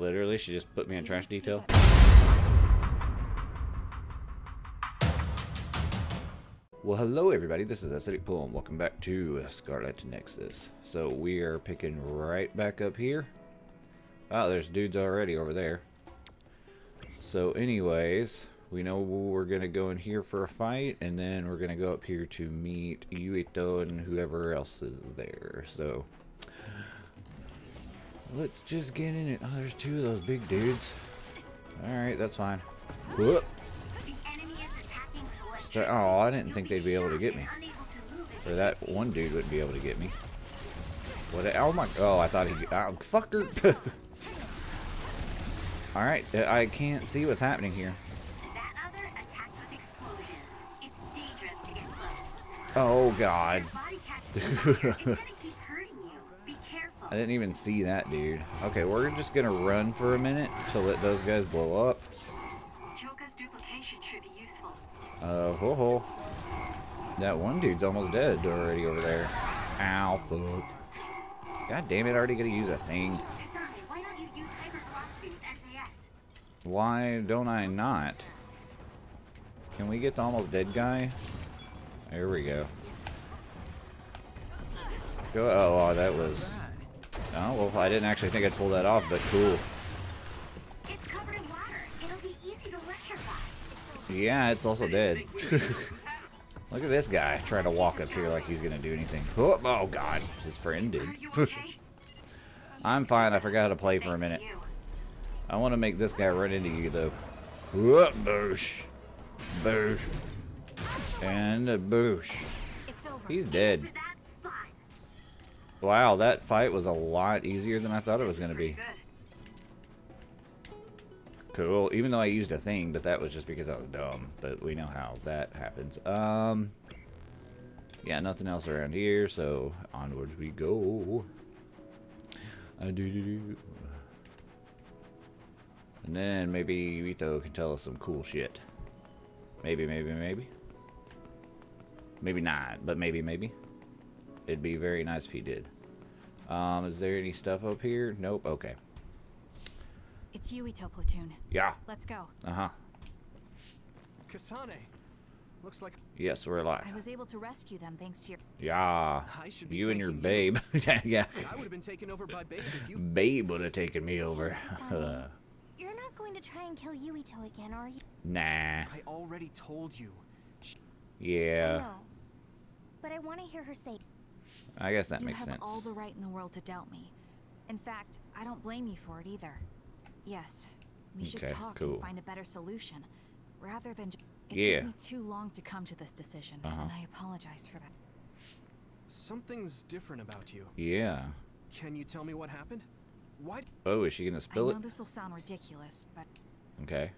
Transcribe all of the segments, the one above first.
Literally, she just put me in trash detail. Well, hello everybody, this is Acidic Pool and welcome back to Scarlet Nexus. So we are picking right back up here. Oh, there's dudes already over there. So anyways, we know we're going to go in here for a fight, and then we're going to go up here to meet Yuito and whoever else is there. So let's just get in it. Oh, there's two of those big dudes. Alright, that's fine. Whoop. Oh, I didn't think they'd be able to get me. Or that one dude wouldn't be able to get me. What? Oh my... Oh, I thought he... Oh, fucker. Alright, I can't see what's happening here. Oh, God. I didn't even see that dude. Okay, we're just gonna run for a minute to let those guys blow up. Ho-ho. That one dude's almost dead already over there. Ow, fuck. God damn it, already gonna use a thing. Why don't I not? Can we get the almost dead guy? There we go. Go. Oh, that was... Oh, well, I didn't actually think I'd pull that off, but cool. It's covered in water. It'll be easy to electrify. Yeah, it's also dead. Look at this guy trying to walk up here like he's gonna do anything. Oh, oh God, his friend did. I'm fine. I forgot how to play for a minute. I want to make this guy run into you though. Whoop, boosh, boosh, and a boosh. He's dead. Wow, that fight was a lot easier than I thought it was going to be. Cool. Even though I used a thing, but that was just because I was dumb. But we know how that happens. Yeah, nothing else around here, so onwards we go. And then maybe Yuito can tell us some cool shit. Maybe, maybe, maybe. Maybe not, but maybe, maybe. It'd be very nice if he did. Is there any stuff up here? Nope. Okay. It's Yuito platoon. Yeah. Let's go. Uh-huh. Kasane. Looks like... Yes, we're alive. I was able to rescue them thanks to your... Yeah. You and your babe. Yeah. I would have been taken over by babe if you... Babe would have taken me over. You're not going to try and kill Yuito again, are you? Nah. I already told you. Yeah. I know, but I want to hear her say... I guess that makes sense. You have all the right in the world to doubt me. In fact, I don't blame you for it either. Yes, we should talk and find a better solution, rather than just... It took me too long to come to this decision, and I apologize for that. Something's different about you. Yeah. Can you tell me what happened? What? Oh, is she gonna spill it? I know this will sound ridiculous, but... Okay.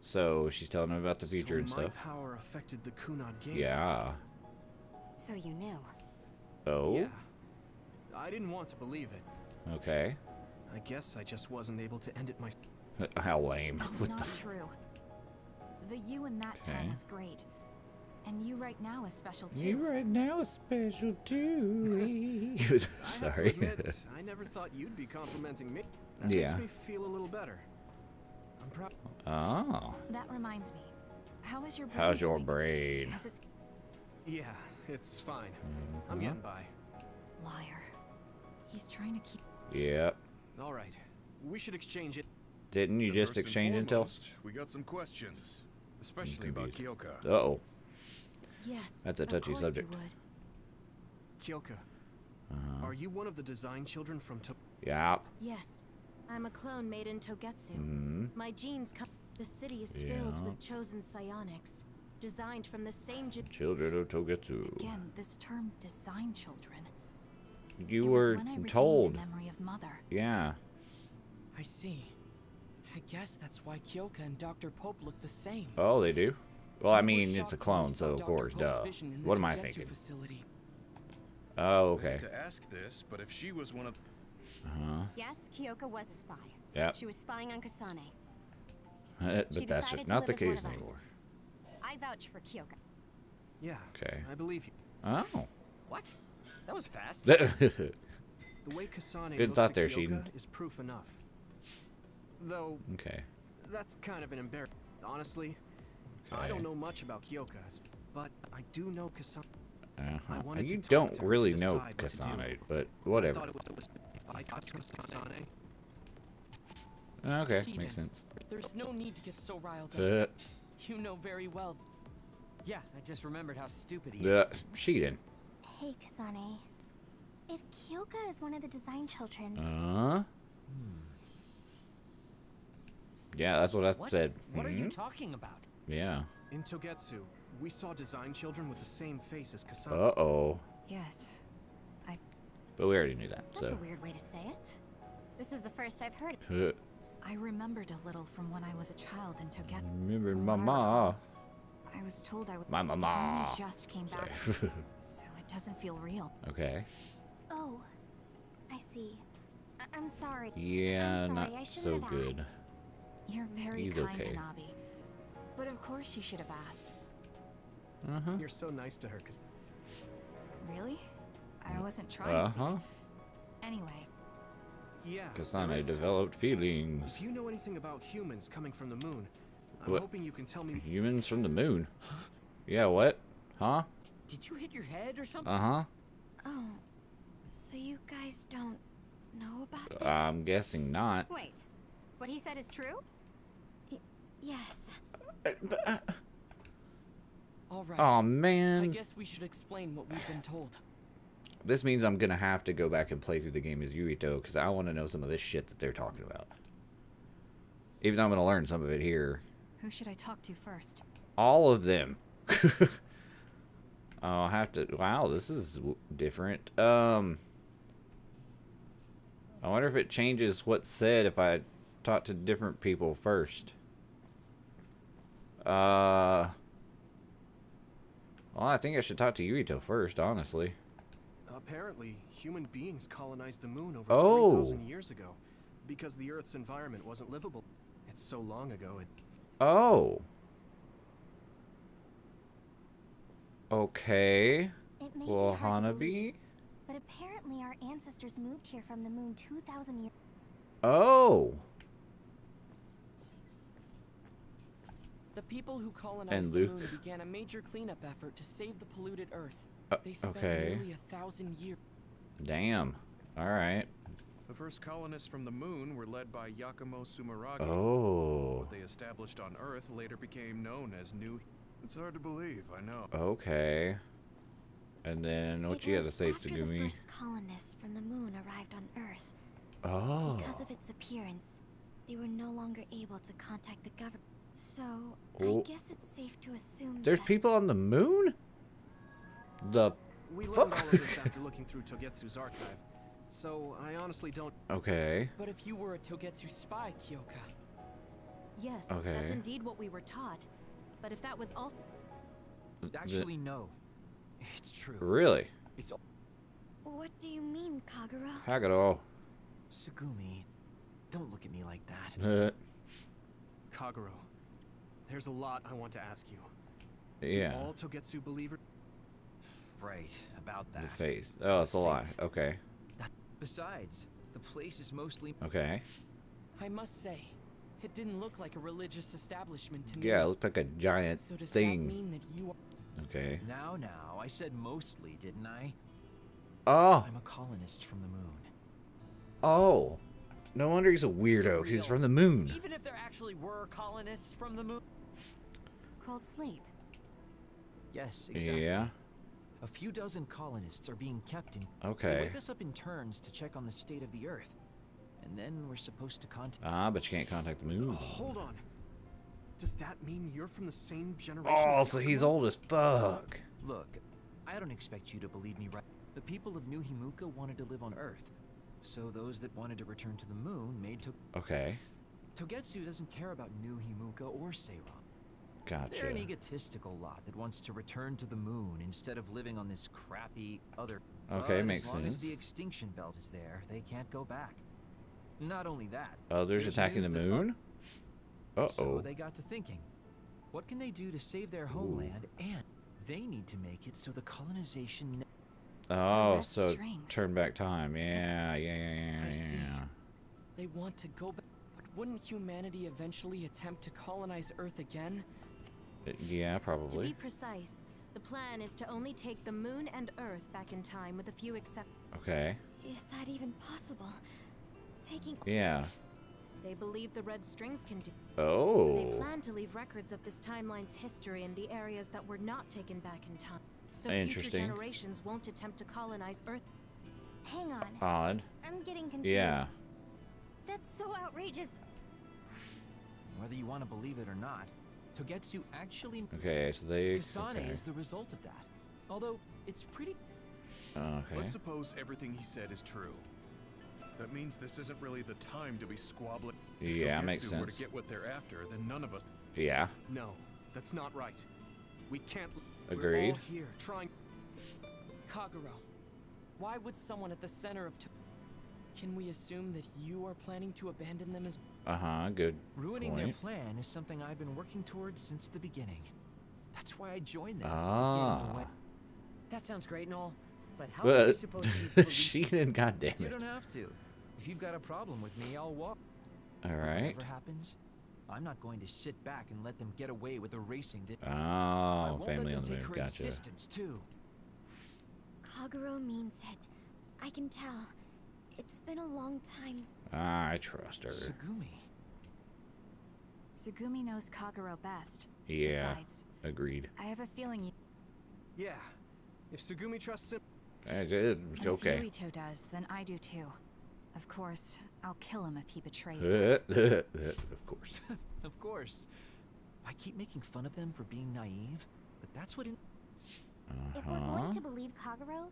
So she's telling him about the future and stuff. My power affected the Kunad Gate. Yeah. So you knew. Oh? Yeah. I didn't want to believe it. Okay. I guess I just wasn't able to end it myself. How lame. It's not true. The you in that time was great. And you right now is special too. You right now is special too. Sorry. I have to admit, I never thought you'd be complimenting me. That makes me feel a little better. I'm proud. Oh. That reminds me. How is your brain? How's your brain? Yeah. It's fine. I'm getting by. Liar. He's trying to keep... Yep. All right. We should exchange it. Didn't you just exchange intel? We got some questions, especially about Kyoka. Uh-oh. Yes. That's a touchy subject. Kyoka. Are you one of the design children from Yes. I'm a clone made in Togetsu. My genes come... The city is filled with chosen psionics. Designed from the same children of Togetsu. Again, this term "design children." You were told. Memory of mother. Yeah. I see. I guess that's why Kyoka and Dr. Pope look the same. Oh, they do. Well, I mean, it's a clone, so of course, duh. What am I thinking? Oh, okay. I had to ask this, but if she was one of... Yes, Kyoka was a spy. Yeah. She was spying on Kasane. But that's just not the case anymore. I vouch for Kyoka. Yeah. Okay. I believe you. Oh. What? That was fast. The way Kasane Good thought there, Shiden. Is proof enough. Though, okay. That's kind of an embarrassment. Honestly, okay. I don't know much about Kyoka, but I do know Kasane. You don't really know Kasane, but whatever. I trust Kasane. Okay, Shiden, makes sense. There's no need to get so riled up. You know very well. Yeah, I just remembered how stupid he is. Shiden. Hey, Kasane. If Kyoka is one of the design children. Yeah, that's what I said. What are you talking about? Yeah. In Togetsu, we saw design children with the same face as Kasane. Yes. But we already knew that. That's a weird way to say it. This is the first I've heard. I remembered a little from when I was a child in Togetsu. Remembered Mama. I was told I would. My Mama just came back, so it doesn't feel real. Okay. Oh, I see. I'm sorry. Yeah, I'm sorry. Not so good. Asked. You're very kind, Nabi. But of course you should have asked. You're so nice to her, cause. Really? I wasn't trying. Anyway. Yeah. Kasane developed feelings. If you know anything about humans coming from the moon, I'm hoping you can tell me. Humans from the moon? Yeah. What? Huh? Did you hit your head or something? Oh. So you guys don't know about that? I'm guessing not. Wait. What he said is true? Yes. All right. Oh man. I guess we should explain what we've been told. This means I'm gonna have to go back and play through the game as Yuito because I want to know some of this shit that they're talking about. Even though I'm gonna learn some of it here. Who should I talk to first? All of them. I'll have to. Wow, this is different. I wonder if it changes what's said if I talk to different people first. Well, I think I should talk to Yuito first, honestly. Apparently, human beings colonized the moon over 3,000 years ago because the Earth's environment wasn't livable. It's so long ago. Okay. Well, Hanabi. But apparently, our ancestors moved here from the moon 2,000 years. The people who colonized the moon began a major cleanup effort to save the polluted Earth. They spent nearly 1,000 years. Damn. All right. The first colonists from the moon were led by Yakumo Sumeragi. What they established on Earth later became known as New. It's hard to believe, I know. Okay. And then what you had to say, Tsugumi? The first colonists from the moon arrived on Earth. Because of its appearance, they were no longer able to contact the government. So I guess it's safe to assume there's people on the moon. We learned all of this after looking through Togetsu's archive. So I honestly don't. Okay. But if you were a Togetsu spy, Kyoka. Yes, that's indeed what we were taught. But if that was also actually no, it's true. Really? It's. What do you mean, Kagura? Kagero. Tsugumi, don't look at me like that. Kagero, there's a lot I want to ask you. Do all Togetsu believers? Right about that. The face. Oh, it's a lie. Okay. Besides, the place is mostly I must say, it didn't look like a religious establishment to me. Yeah, it looked like a giant thing. That mean that you are... Now, I said mostly, didn't I? I'm a colonist from the moon. No wonder he's a weirdo. He's from the moon. Even if there actually were colonists from the moon. Cold sleep. Yes, exactly. Yeah. A few dozen colonists are being kept in. They wake us up in turns to check on the state of the Earth, and then we're supposed to contact. But you can't contact the moon. Hold on. Does that mean you're from the same generation? So he's old as fuck. Look, I don't expect you to believe me, right? The people of New Himuka wanted to live on Earth, so those that wanted to return to the moon made Togetsu doesn't care about New Himuka or Seiron. They're an egotistical lot that wants to return to the moon instead of living on this crappy other. But makes sense. As long as the extinction belt is there, they can't go back. Not only that. Others attacking the moon? So they got to thinking, what can they do to save their homeland? And they need to make it so the colonization Oh, so shrinks. Turn back time. Yeah. They want to go back, but wouldn't humanity eventually attempt to colonize Earth again? Yeah, probably. To be precise, the plan is to only take the moon and Earth back in time with a few exceptions. Okay. Is that even possible? Taking... Yeah. They believe the red strings can do... Oh. They plan to leave records of this timeline's history in the areas that were not taken back in time. So future generations won't attempt to colonize Earth. Hang on. Odd. I'm getting confused. Yeah. That's so outrageous. Whether you want to believe it or not, Togetsu actually... Okay, so they... Kasane is the result of that. Although, it's pretty... Okay. Let's suppose everything he said is true. That means this isn't really the time to be squabbling. Yeah, if Togetsu makes sense. Were to get what they're after, then none of us... Yeah. No, that's not right. We can't... Agreed. We're all here trying... Kagero, why would someone at the center of... Can we assume that you are planning to abandon them as... Good Ruining point. Their plan is something I've been working towards since the beginning. That's why I joined them. Ah. That sounds great and all, but how are you supposed to... Shiden, goddammit. You don't have to. If you've got a problem with me, I'll walk. All right. Whatever happens, I'm not going to sit back and let them get away with erasing this. Oh, family on the move. Gotcha. Too. Kagero means it. I can tell. It's been a long time. I trust her. Tsugumi knows Kagero best. Yeah. Besides, agreed. I have a feeling you... Yeah. If Tsugumi trusts him... Okay. If Yuito does, then I do too. Of course, I'll kill him if he betrays us. Of course. Of course. I keep making fun of them for being naive, but that's what... If we're going to believe Kagero,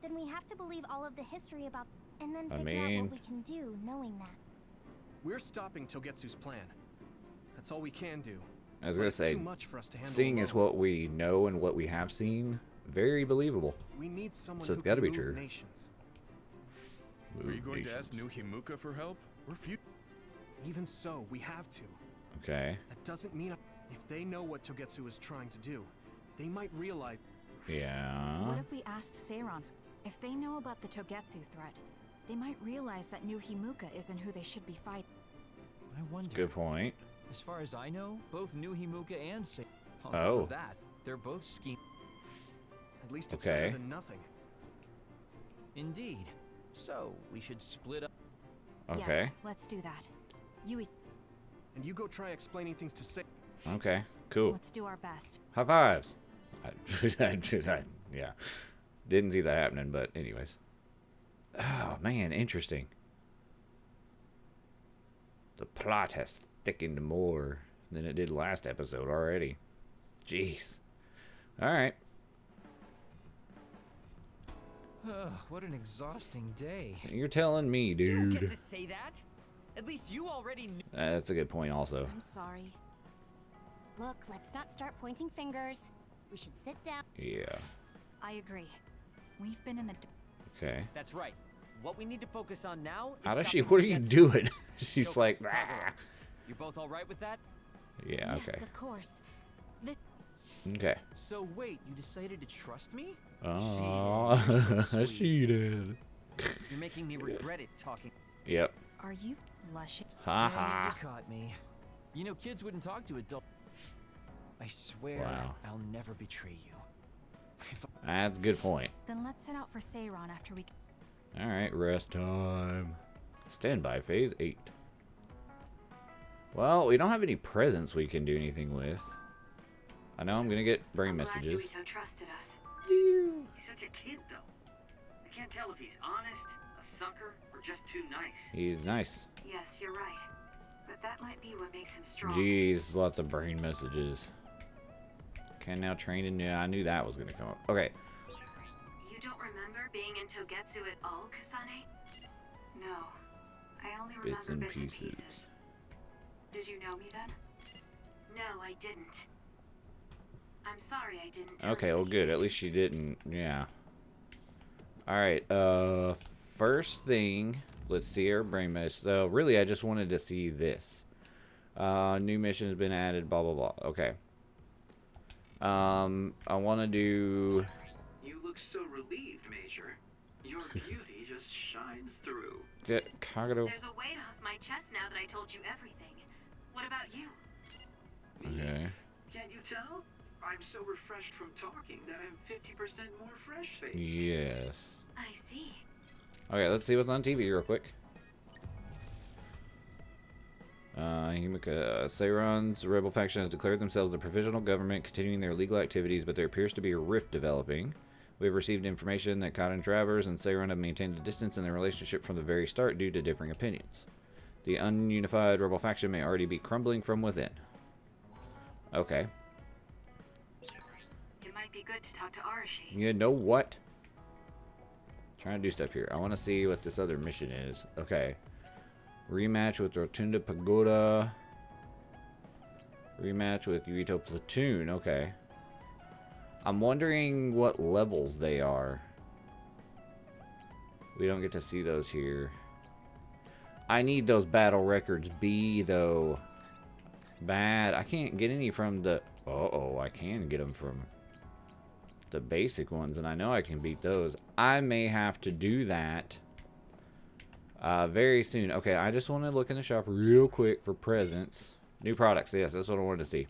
then we have to believe all of the history about... And then figure out what we can do, knowing that. We're stopping Togetsu's plan. That's all we can do. I was going to say, too much for us to handle seeing is what we know and what we have seen. Very believable. We need someone so it's got to be true. Are you going to ask New Himuka for help? Even so, we have to. Okay. That doesn't mean if they know what Togetsu is trying to do, they might realize... Yeah. What if we asked Seiron? If they know about the Togetsu threat, they might realize that New Himuka isn't who they should be fighting. I wonder. Good point. As far as I know, both New Himuka and Seiron. On top of that, they're both scheming. At least it's better than nothing. Indeed. So we should split up. Okay. Yes, let's do that. And you go try explaining things to Seiron. Okay. Cool. Let's do our best. High fives. Yeah. Didn't see that happening, but anyways. Oh, man, interesting. The plot has thickened more than it did last episode already. Jeez. All right. What an exhausting day. You're telling me, dude. You don't get to say that. At least you already knew. That's a good point also. I'm sorry. Look, let's not start pointing fingers. We should sit down. Yeah. I agree. We've been in the... Okay. That's right. What we need to focus on now is... Arashi, what are you doing? She's like... Bah. You're both all right with that? Yeah, okay. Yes, of course. Okay. So wait, you decided to trust me? Oh, she did. You're making me regret it talking. Yep. Are you blushing? Ha. You caught me. You know, kids wouldn't talk to adults. I swear I'll never betray you. That's a good point. Then let's set out for Seiron after we... All right, rest time. Standby phase 8. Well, we don't have any presents we can do anything with. I know I'm gonna get brain messages. Glad Yuito trusted us. He's such a kid, though. I can't tell if he's honest, a sucker, or just too nice. He's nice. Yes, you're right. But that might be what makes him strong. Jeez, lots of brain messages. Can now train in... Yeah, I knew that was going to come up. Okay. You don't remember being in Togetsu at all, Kasane? No. I only remember bits and pieces. Did you know me then? No, I didn't. I'm sorry I didn't. Okay, well, good. At least she didn't. Yeah. Alright, first thing... Let's see her brain mesh. So, really, I just wanted to see this. New mission has been added, blah, blah, blah. Okay. I want to do... You look so relieved, Major. Your beauty just shines through. Get Kagero. There's a weight off my chest now that I told you everything. What about you? Okay. Can't you tell? I'm so refreshed from talking that I'm 50% more fresh-faced. Yes. I see. Okay, let's see what's on TV real quick. Himuka, Seiron's rebel faction has declared themselves a provisional government, continuing their legal activities, but there appears to be a rift developing. We have received information that Cotton Travers and Seiron have maintained a distance in their relationship from the very start due to differing opinions. The ununified rebel faction may already be crumbling from within. Okay. It might be good to talk to Arashi. You know what? I'm trying to do stuff here. I want to see what this other mission is. Okay. Rematch with Rotunda Pagoda. Rematch with Yuito Platoon. Okay. I'm wondering what levels they are. We don't get to see those here. I need those battle records B though. Bad. I can't get any from the... Uh-oh, I can get them from the basic ones, and I know I can beat those. I may have to do that very soon. Okay, I just want to look in the shop real quick for presents. New products. Yes, that's what I wanted to see.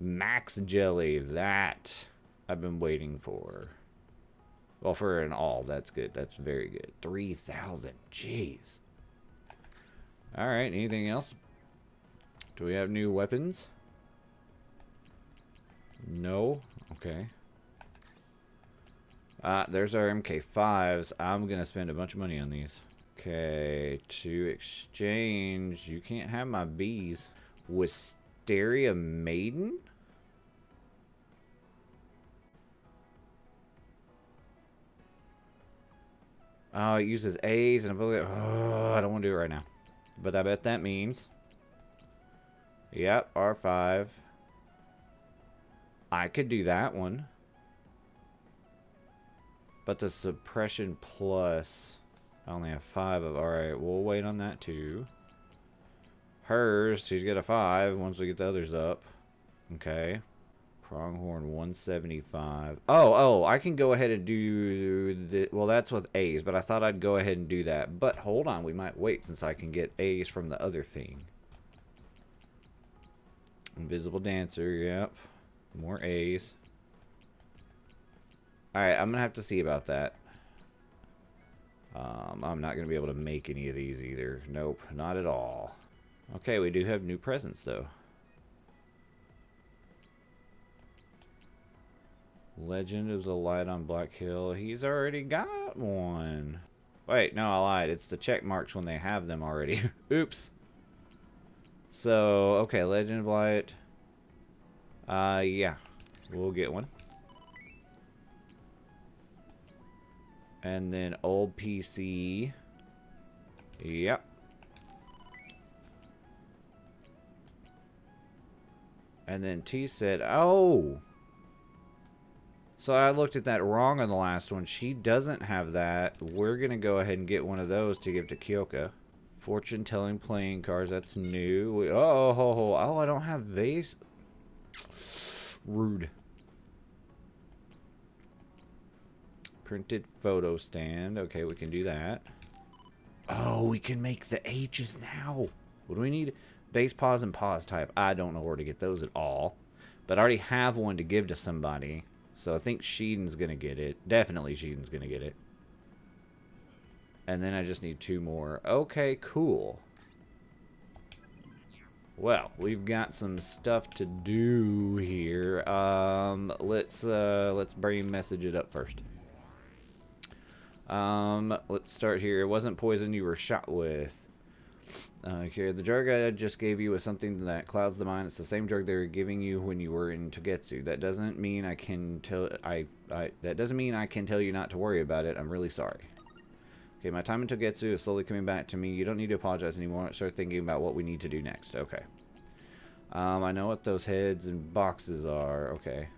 Max Jelly. That I've been waiting for. Well, for an all. That's good. That's very good. 3,000. Jeez. Alright, anything else? Do we have new weapons? No? Okay. There's our MK5s. I'm going to spend a bunch of money on these. Okay, to exchange. You can't have my bees. Wisteria Maiden? Oh, it uses A's and ability. Oh, I don't want to do it right now. But I bet that means... Yep, R5. I could do that one. But the suppression plus... I only have 5 of... Alright, we'll wait on that too. Hers, she's got a 5 once we get the others up. Okay. Pronghorn 175. Oh, I can go ahead and do... well, that's with A's, but I thought I'd go ahead and do that. But hold on, we might wait since I can get A's from the other thing. Invisible Dancer, yep. More A's. Alright, I'm going to have to see about that. I'm not going to be able to make any of these either. Nope, not at all. Okay, we do have new presents, though. Legend of the Light on Black Hill. He's already got one. Wait, no, I lied. It's the check marks when they have them already. Oops. So, okay, Legend of Light. Yeah. We'll get one. And then old PC. Yep. And then T said, oh! So I looked at that wrong on the last one. She doesn't have that. We're going to go ahead and get one of those to give to Kyoka. Fortune-telling playing cards. That's new. Oh, I don't have vase. Rude. Printed photo stand. Okay, we can do that. Oh, we can make the H's now. What do we need? Base pause and pause type. I don't know where to get those at all. But I already have one to give to somebody. So I think Shiden's going to get it. Definitely Shiden's going to get it. And then I just need 2 more. Okay, cool. Well, we've got some stuff to do here. Let's brain message it up first. Let's start here. It wasn't poison you were shot with. Okay, the drug I just gave you was something that clouds the mind. It's the same drug they were giving you when you were in Togetsu. That doesn't mean I can tell you not to worry about it. I'm really sorry. Okay, my time in Togetsu is slowly coming back to me. You don't need to apologize anymore. Start thinking about what we need to do next. Okay. I know what those heads and boxes are. Okay.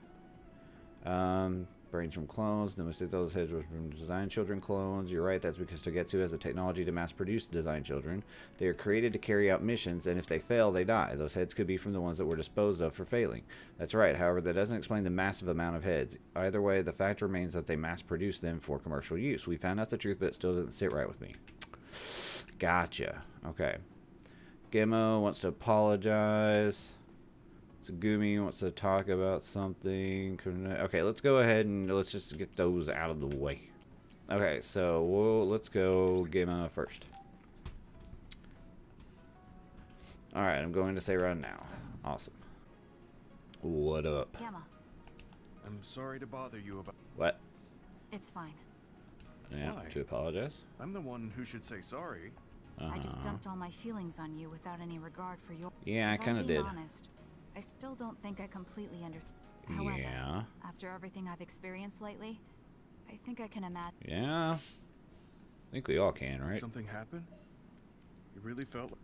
brains from clones. The mistake those heads were from design children clones. You're right, that's because Togetsu has the technology to mass produce design children. They are created to carry out missions, and if they fail, they die. Those heads could be from the ones that were disposed of for failing. That's right, however, that doesn't explain the massive amount of heads. Either way, the fact remains that they mass produce them for commercial use. We found out the truth, but it still doesn't sit right with me. Gotcha. Okay. Gemma wants to apologize. Tsugumi wants to talk about something. Okay, let's go ahead and let's just get those out of the way. Okay, so let's go Gemma first. Alright, I'm going to Seiron now. Awesome. What up? Gemma. I'm sorry to bother you about... What? It's fine. Yeah, why? To apologize? I'm the one who should say sorry. I just dumped all my feelings on you without any regard for your... Yeah, I kind of did. Honest, I still don't think I completely understand. However, yeah. After everything I've experienced lately, I think I can imagine. Yeah. I think we all can, right? Something happened? You really felt like...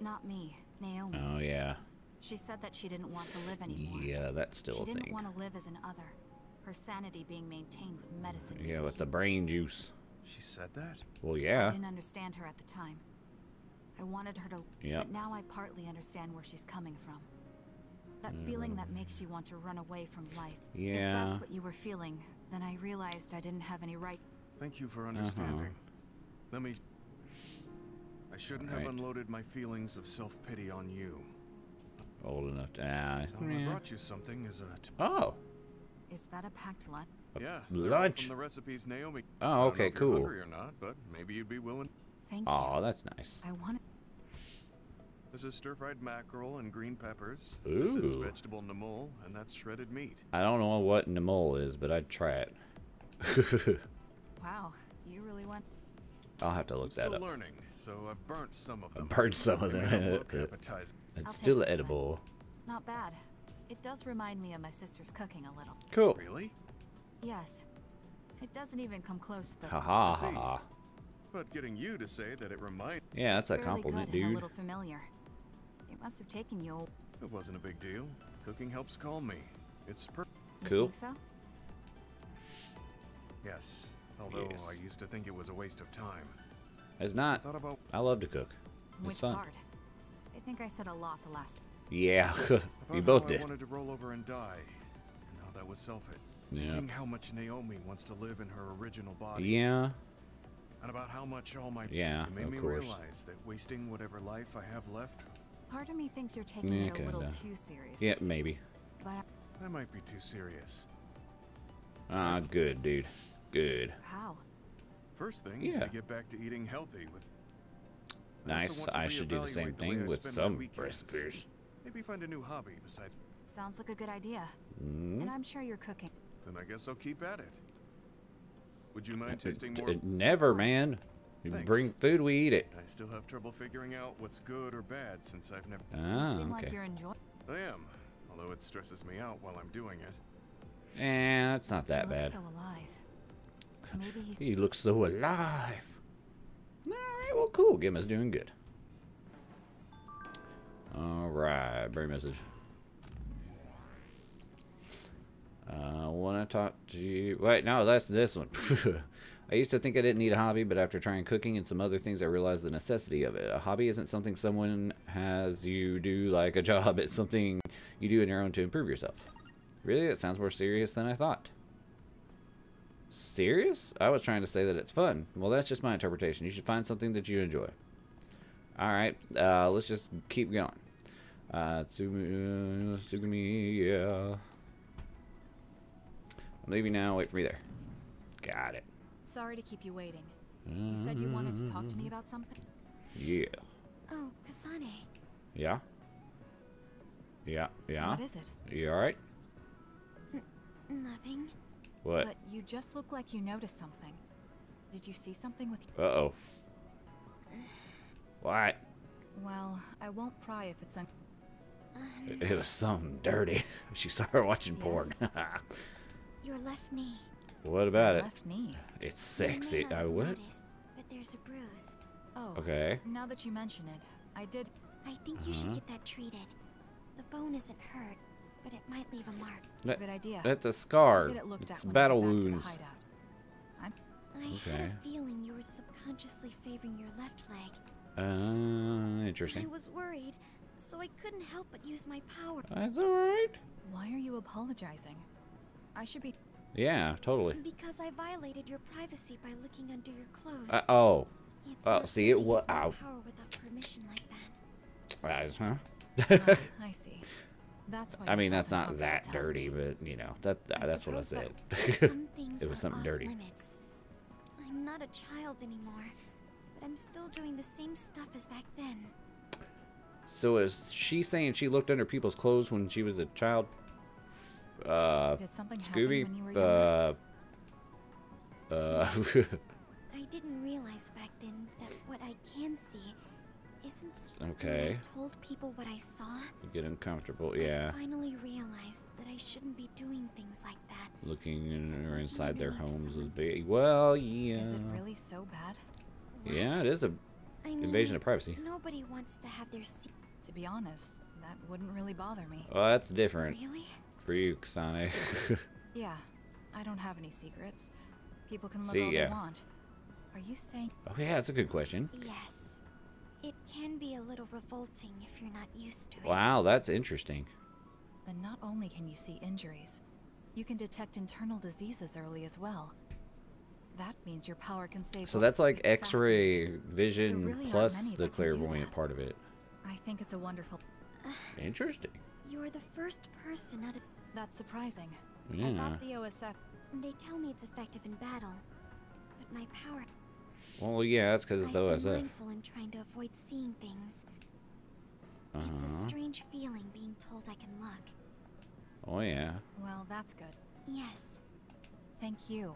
Not me, Naomi. Oh, yeah. She said that she didn't want to live anymore. Yeah, that's still a thing. She didn't want to live as an other. Her sanity being maintained with medicine. Yeah, with the brain juice. She said that? Well, yeah. I didn't understand her at the time. I wanted her to... Yep. But now I partly understand where she's coming from. That feeling that makes you want to run away from life. Yeah. If that's what you were feeling, then I realized I didn't have any right... Thank you for understanding. Let me... I shouldn't have unloaded my feelings of self-pity on you. Old enough to... So I brought you something as a... Oh! Is that a packed lunch? Yeah. Lunch? From the recipes Naomi... Oh, okay, cool. I don't know if you're hungry or not, but maybe you'd be willing... Thank you. That's nice. I want... This is stir-fried mackerel and green peppers. Ooh. This is vegetable namul, and that's shredded meat. I don't know what namul is, but I'd try it. Wow, you really want... I'll have to look that up. I'm still learning, so I've burnt some of them. It's still edible. Then. Not bad. It does remind me of my sister's cooking a little. Cool. Really? Yes. It doesn't even come close to the... Ha ha. But getting you to say that it reminds... Yeah, that's a compliment, dude. A little familiar. It must have taken you... It wasn't a big deal. Cooking helps calm me. It's cool. You think so? Yes. Although I used to think it was a waste of time. It's not. I love to cook. It's fun. Part? I think I said a lot the last... Yeah, you both did. I wanted to roll over and die. No, that was selfish. Yeah. Thinking how much Naomi wants to live in her original body. Yeah. And about how much all my... Yeah, it made me realize that wasting whatever life I have left... Part of me thinks you're taking it a little too serious. Yeah, maybe. But I might be too serious. Ah, good, dude. Good. How? First thing is to get back to eating healthy with... Nice. I should do the same thing with some recipes. Maybe find a new hobby besides... Sounds like a good idea. And I'm sure you're cooking. Then I guess I'll keep at it. Would you mind tasting more? Never, man. You bring food, we eat it. I still have trouble figuring out what's good or bad since I've never... Ah, okay. Like you're enjoying... I am, although it stresses me out while I'm doing it. Eh, it's not that bad. So alive. Maybe he looks so alive. All right, well, cool. Gemma's doing good. All right, brain message. I want to talk to you... Wait, no, that's this one. I used to think I didn't need a hobby, but after trying cooking and some other things, I realized the necessity of it. A hobby isn't something someone has you do like a job. It's something you do on your own to improve yourself. Really? That sounds more serious than I thought. Serious? I was trying to say that it's fun. Well, that's just my interpretation. You should find something that you enjoy. All right, let's just keep going. Tsugumi, yeah. Maybe now. Wait for me there. Got it. Sorry to keep you waiting. You said you wanted to talk to me about something? Yeah. Oh, Kasane. Yeah? Yeah, yeah. What is it? You alright? Nothing. What? But you just look like you noticed something. Did you see something with you? Uh-oh. What? Well, I won't pry if it's it was something dirty. She saw her watching porn. Your left knee. What about it? Left knee. It's sexy. I would. But there's a bruise. Oh. Okay. Now that you mention it, I think you should get that treated. The bone isn't hurt. but it might leave a mark. Good idea. That's a scar. It's battle wounds. I had a feeling you were subconsciously favoring your left leg. Interesting. I was worried, so I couldn't help but use my power. That's alright. Why are you apologizing? I should be... Yeah, totally. Because I violated your privacy by looking under your clothes. Oh. Well, see, it was out. Power without permission like that. Huh? I see. That's why. I mean, that's not that dirty, but you know, that's what I said. It was something dirty. Limits. I'm not a child anymore, but I'm still doing the same stuff as back then. So is she saying she looked under people's clothes when she was a child? Did something Scooby? Happen when you were yes. I didn't realize back then that what I can see isn't okay. I told people what I saw. You get uncomfortable, yeah. I finally realized that I shouldn't be doing things like that. Looking in or inside their homes is big. Well, yeah. Is it really so bad? Yeah, it is a invasion of privacy. Nobody wants to have their secret. To be honest, that wouldn't really bother me. Well, that's different. Really? For you, Kasane. Yeah, I don't have any secrets. People can look all they want. Are you saying? Oh yeah, that's a good question. Yes, it can be a little revolting if you're not used to it. Wow, that's interesting. Then not only can you see injuries, you can detect internal diseases early as well. That means your power can save. So that's like X-ray vision really plus the clairvoyant part of it. I think it's a wonderful. Interesting. You're the first person other... That's surprising. Yeah. I thought the OSF... They tell me it's effective in battle, but my power... Well, yeah, that's because it's the OSF. I've been mindful in trying to avoid seeing things. It's a strange feeling being told I can look. Oh, yeah. Well, that's good. Yes. Thank you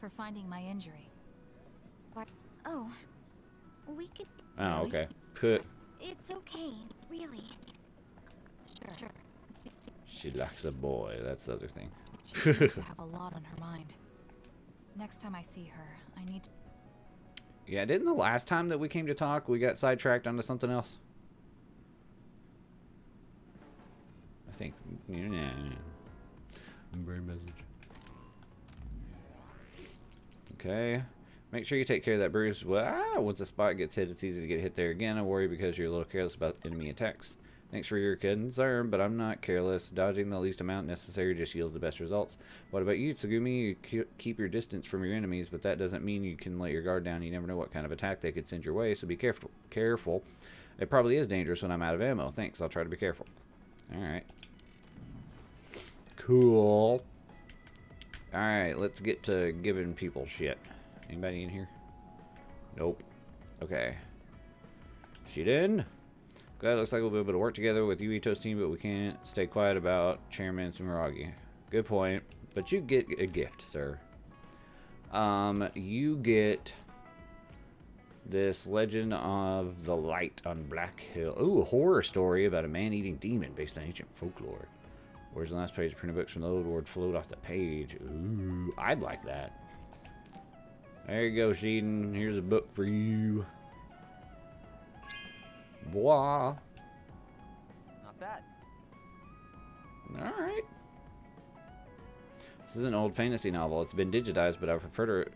for finding my injury. But... Oh, we could... Oh, okay. It's okay, really. Sure. She likes a boy. That's the other thing. She seems to have a lot on her mind. Next time I see her, I need to... Yeah, didn't the last time that we came to talk, we got sidetracked onto something else? I think... Yeah. Brain message. Okay. Make sure you take care of that bruise. Well, once a spot gets hit, it's easy to get hit there again. I worry because you're a little careless about enemy attacks. Thanks for your concern, but I'm not careless. Dodging the least amount necessary just yields the best results. What about you, Tsugumi? You keep your distance from your enemies, but that doesn't mean you can let your guard down. You never know what kind of attack they could send your way, so be careful. It probably is dangerous when I'm out of ammo. Thanks, I'll try to be careful. Alright. Cool. Alright, let's get to giving people shit. Anybody in here? Nope. Okay. Shiden? That looks like we'll be able to work together with Yuito's team, but we can't stay quiet about Chairman Sumeragi. Good point. But you get a gift, sir. You get this Legend of the Light on Black Hill. Ooh, a horror story about a man-eating demon based on ancient folklore. Where's the last page of printed books from the old world float off the page? Ooh, I'd like that. There you go, Shiden. Here's a book for you. Boah. Not bad. Alright. This is an old fantasy novel. It's been digitized, but I prefer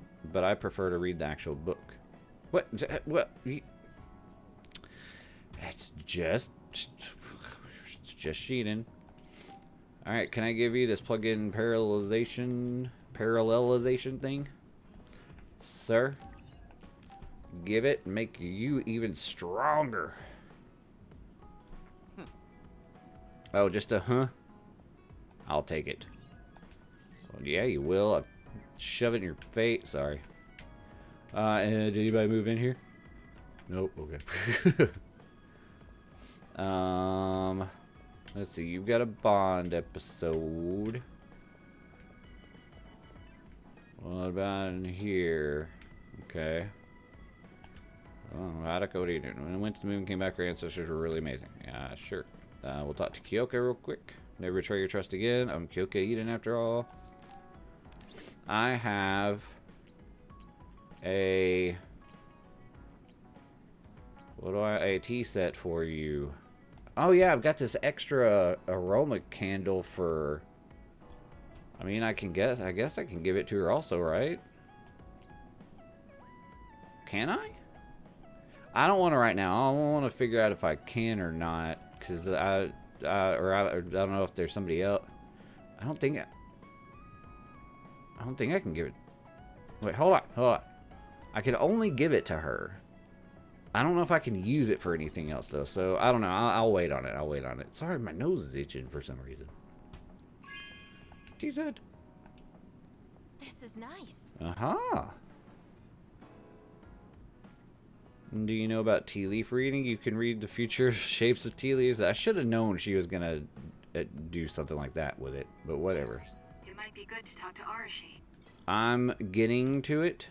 to read the actual book. What? It's just Shiden. Alright, can I give you this plug-in parallelization thing? Sir? Give it and make you even stronger. Oh, just a huh? I'll take it. Well, yeah, you will. I'll shove it in your face. Sorry. Did anybody move in here? Nope. Okay. Let's see. You've got a Bond episode. What about in here? Okay. Oh, Haruka, what are you doing? When I went to the moon and came back, our ancestors were really amazing. Yeah, sure. We'll talk to Kyoka real quick. Never betray your trust again. I'm Kyoka Eden after all. I have a... What do I... A tea set for you. Oh yeah, I've got this extra aroma candle for... I mean, I guess I can give it to her also, right? Can I? I don't want to right now. I want to figure out if I can or not, because I don't know if there's somebody else. I don't think I can give it. Wait, hold on. I can only give it to her. I don't know if I can use it for anything else though. So I don't know. I'll wait on it. Sorry, my nose is itching for some reason. She said. This is nice. Uh-huh. Do you know about tea leaf reading? You can read the future shapes of tea leaves. I should have known she was gonna do something like that with it, but whatever. It might be good to talk to Arashi. I'm getting to it.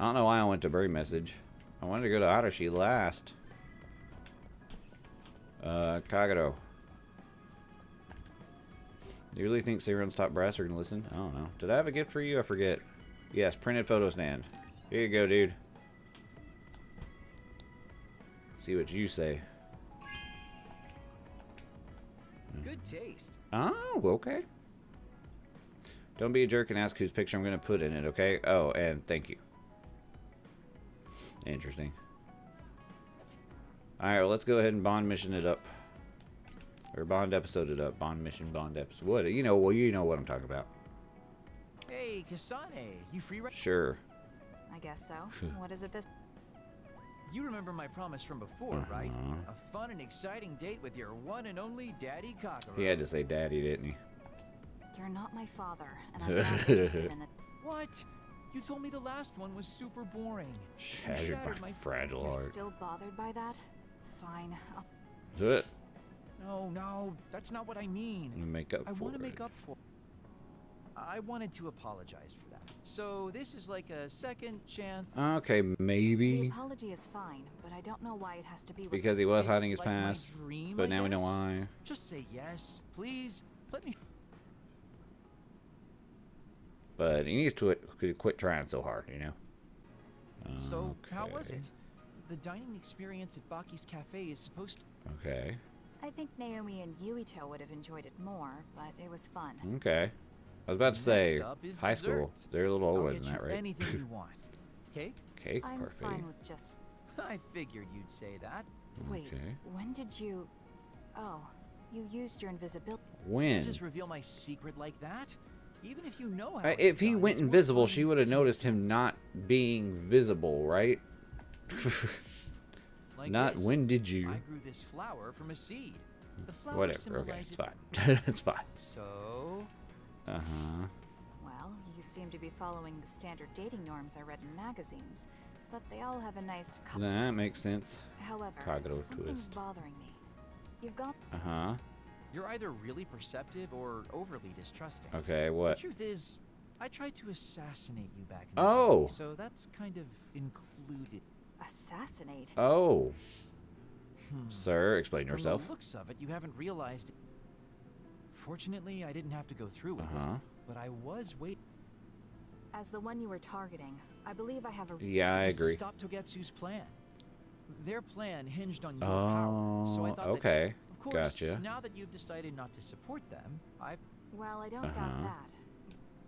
I don't know why I went to bird message. I wanted to go to Arashi last. Kagero. Do you really think Seiron's top brass are gonna listen? I don't know. Did I have a gift for you? I forget. Yes, printed photo stand. Here you go, dude. See what you say. Good taste. Oh, okay. Don't be a jerk and ask whose picture I'm going to put in it, okay? Oh, and thank you. Interesting. Alright, well, let's go ahead and bond mission it up. Or bond episode it up. Bond mission, bond episode. What? You know, well, you know what I'm talking about. Hey, Kasane, you free right? Sure. I guess so. What is it this? You remember my promise from before, right? A fun and exciting date with your one and only Daddy Kagura. He had to say Daddy, didn't he? You're not my father, and I'm not interested in it. What? You told me the last one was super boring. Shattered my fragile heart. You're still bothered by that? Fine. Do it. No, no, that's not what I mean. I want to make up for. I wanted to apologize for that. So this is like a second chance. Okay, maybe. The apology is fine, but I don't know why it has to be. Because he was hiding his past, but now we know why. Just say yes, please. Let me. But he needs to quit trying so hard, you know. So how was it? The dining experience at Baki's Cafe is supposed to. Okay. I think Naomi and Yuito would have enjoyed it more, but it was fun. Okay. I was about to say, high school. They're a little older than that, right? Anything you want. Cake? Cake? Perfect. I'm fine with just... I figured you'd say that. Wait, when did you... Oh, you used your invisibility. When? You just reveal my secret like that? Even if you know how... If he went invisible, she would have noticed him not being visible, right? Not when did you... I grew this flower from a seed. The flower symbolizes... Okay, it's fine. It's fine. So... Well, you seem to be following the standard dating norms I read in magazines, but they all have a nice... That makes sense. However, something's bothering me. You've got... You're either really perceptive or overly distrusting. Okay, what? The truth is, I tried to assassinate you back in the day, so that's kind of included. Assassinate? Oh. Sir, explain yourself. From the looks of it, you haven't realized... Fortunately, I didn't have to go through with it, but I was waiting. As the one you were targeting, I believe I have a reason to stop Togetsu's plan. Their plan hinged on your power, so I thought that of course, now that you've decided not to support them, I've I don't doubt that.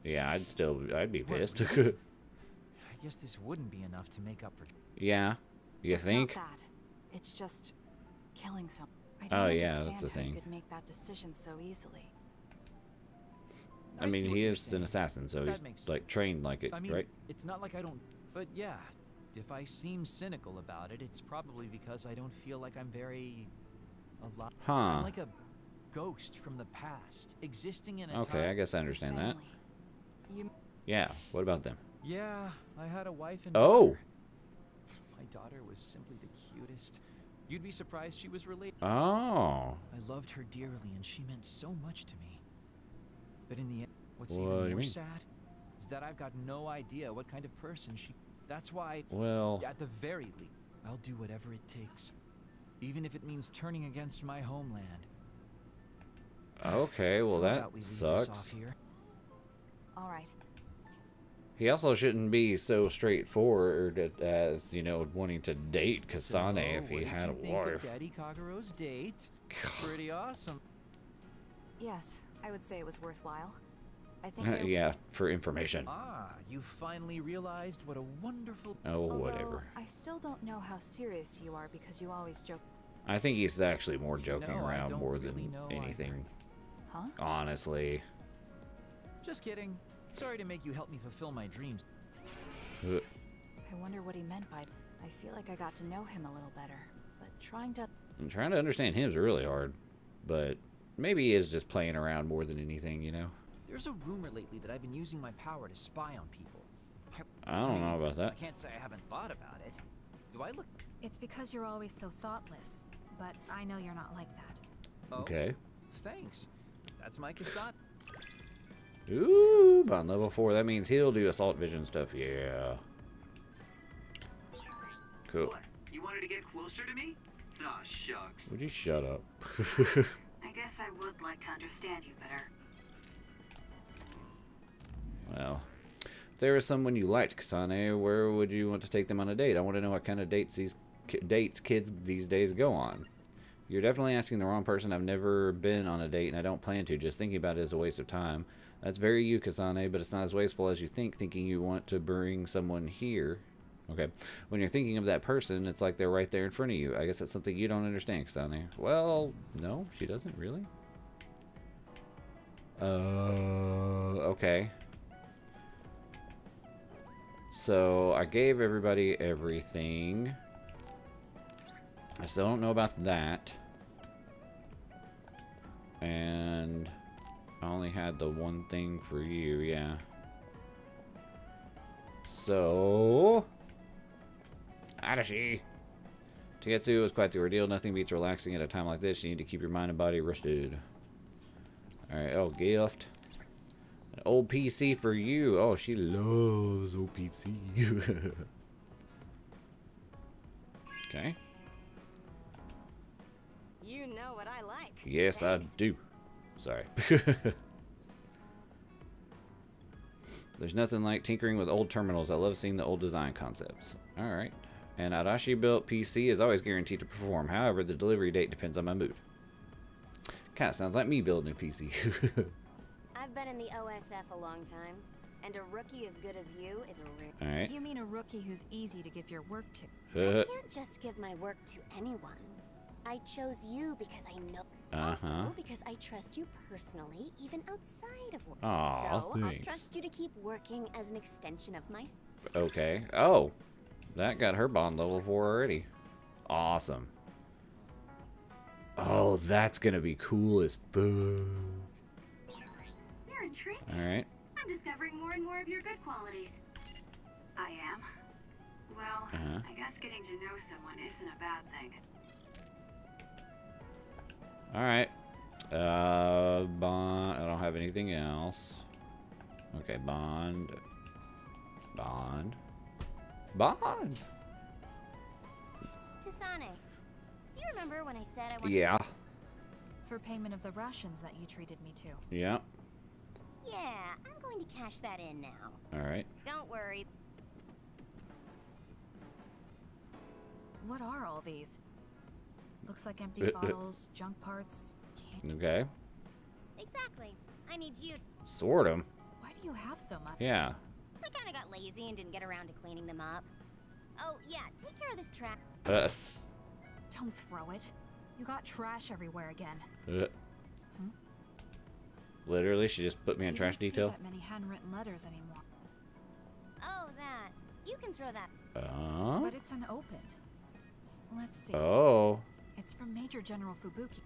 Yeah, I'd be pissed. I guess this wouldn't be enough to make up for. Yeah. You think? Not that. It's just killing someone. Oh yeah, that's the thing. Could make that decision so easily. I mean, he is an assassin, so he's like trained like it, right? It's not like I don't, but yeah, if I seem cynical about it, it's probably because I don't feel like I'm very alive. I'm like a ghost from the past, existing in a I guess I understand that. Yeah, what about them? Yeah, I had a wife and daughter. My daughter was simply the cutest. You'd be surprised she was related. Oh. I loved her dearly, and she meant so much to me. But in the end, what's even more sad is that I've got no idea what kind of person she... That's why, at the very least, I'll do whatever it takes. Even if it means turning against my homeland. Okay, well, that sucks. All right. He also shouldn't be so straightforward as, you know, wanting to date Kasane if he had a wife. Daddy Kagero's date? Pretty awesome. Yes, I would say it was worthwhile. I think yeah, for information. Ah, you finally realized what a wonderful... Oh, whatever. I still don't know how serious you are because you always joke. I think he's actually more joking around more than anything. Huh? Honestly. Just kidding. Sorry to make you help me fulfill my dreams. Ugh. I wonder what he meant by... I feel like I got to know him a little better, but trying to... I'm trying to understand him is really hard, but maybe he is just playing around more than anything, you know? There's a rumor lately that I've been using my power to spy on people. I don't know about that. I can't say I haven't thought about it. Do I look... It's because you're always so thoughtless, but I know you're not like that. Okay. Thanks. That's my Kasane. Ooh, on level 4, that means he'll do assault vision stuff, yeah. Cool. What? You wanted to get closer to me? Aw, shucks. Would you shut up? I guess I would like to understand you better. Well, if there was someone you liked, Kasane, where would you want to take them on a date? I want to know what kind of dates these kids these days go on. You're definitely asking the wrong person. I've never been on a date, and I don't plan to. Just thinking about it is a waste of time. That's very you, Kasane, but it's not as wasteful as you think, thinking you want to bring someone here. Okay. When you're thinking of that person, it's like they're right there in front of you. I guess that's something you don't understand, Kasane. Well, no, she doesn't, really. Okay. So, I gave everybody everything. I still don't know about that. And I only had the one thing for you, yeah. So... Arashi! Togetsu was quite the ordeal. Nothing beats relaxing at a time like this. You need to keep your mind and body rested. Alright, oh, gift. An old PC for you. Oh, she loves old PC. Okay. You know what I like. Yes, thanks. I do. Sorry. There's nothing like tinkering with old terminals. I love seeing the old design concepts. Alright. An Arashi-built PC is always guaranteed to perform. However, the delivery date depends on my mood. Kind of sounds like me building a PC. I've been in the OSF a long time, and a rookie as good as you is a rookie. Alright. You mean a rookie who's easy to give your work to. I can't just give my work to anyone. I chose you because I know. Also, because I trust you personally, even outside of work. Aww, so thanks. I'll trust you to keep working as an extension of my... Okay. Oh, that got her bond level 4 already. Awesome. Oh, that's gonna be cool as fuck. You're intriguing. All right. I'm discovering more and more of your good qualities. I am. Well, I guess getting to know someone isn't a bad thing. Alright. Bond. I don't have anything else. Okay, bond. Bond. Bond! Kasane, do you remember when I said I wanted... Yeah. ...for payment of the rations that you treated me to? Yeah. Yeah, I'm going to cash that in now. Alright. Don't worry. What are all these? Looks like empty bottles, junk parts. Okay. Exactly. I need you. Sort them. Why do you have so much? Yeah. I kind of got lazy and didn't get around to cleaning them up. Oh yeah, take care of this trash. Don't throw it. You got trash everywhere again. Literally, she just put me in trash detail. You don't see that many handwritten letters anymore. Oh, that. You can throw that. But it's unopened. Let's see. Oh. It's from Major General Fubuki.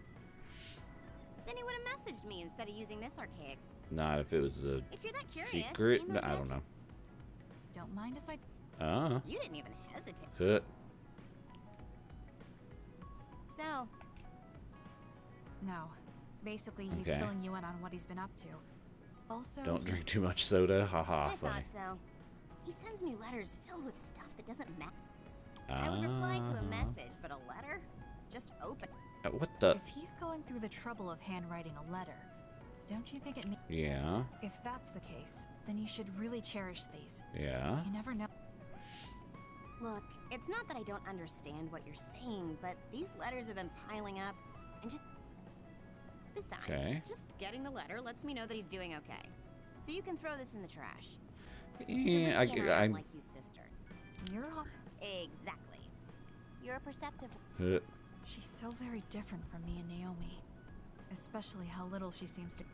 Then he would have messaged me instead of using this archaic. Not if it was a if you're that curious, secret. I don't know. Don't mind if I. You didn't even hesitate. So. No. Basically, he's filling you in on what he's been up to. Also. Don't drink too much soda. Haha. I thought so. He sends me letters filled with stuff that doesn't matter. I would reply to a message, but a letter. Just open. What the? If he's going through the trouble of handwriting a letter, don't you think it? Yeah. If that's the case, then you should really cherish these. Yeah. You never know. Look, it's not that I don't understand what you're saying, but these letters have been piling up, and just... Besides, just getting the letter lets me know that he's doing okay. So you can throw this in the trash. Yeah, I like you, sister. You're all... Exactly. You're a perceptive... She's so very different from me and Naomi. Especially how little she seems to...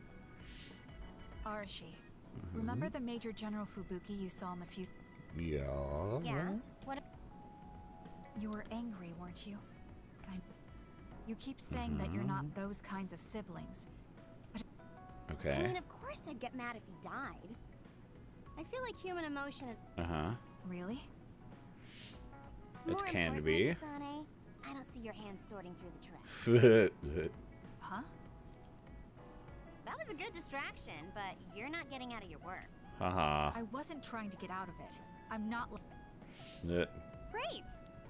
Arashi, remember the Major General Fubuki you saw in the future? Yeah. Yeah? What? You were angry, weren't you? You keep saying that you're not those kinds of siblings. But I mean, of course I'd get mad if he died. I feel like human emotion is... Really? It can be. Kasane, I don't see your hands sorting through the trash. That was a good distraction, but you're not getting out of your work. I wasn't trying to get out of it. I'm not... Great.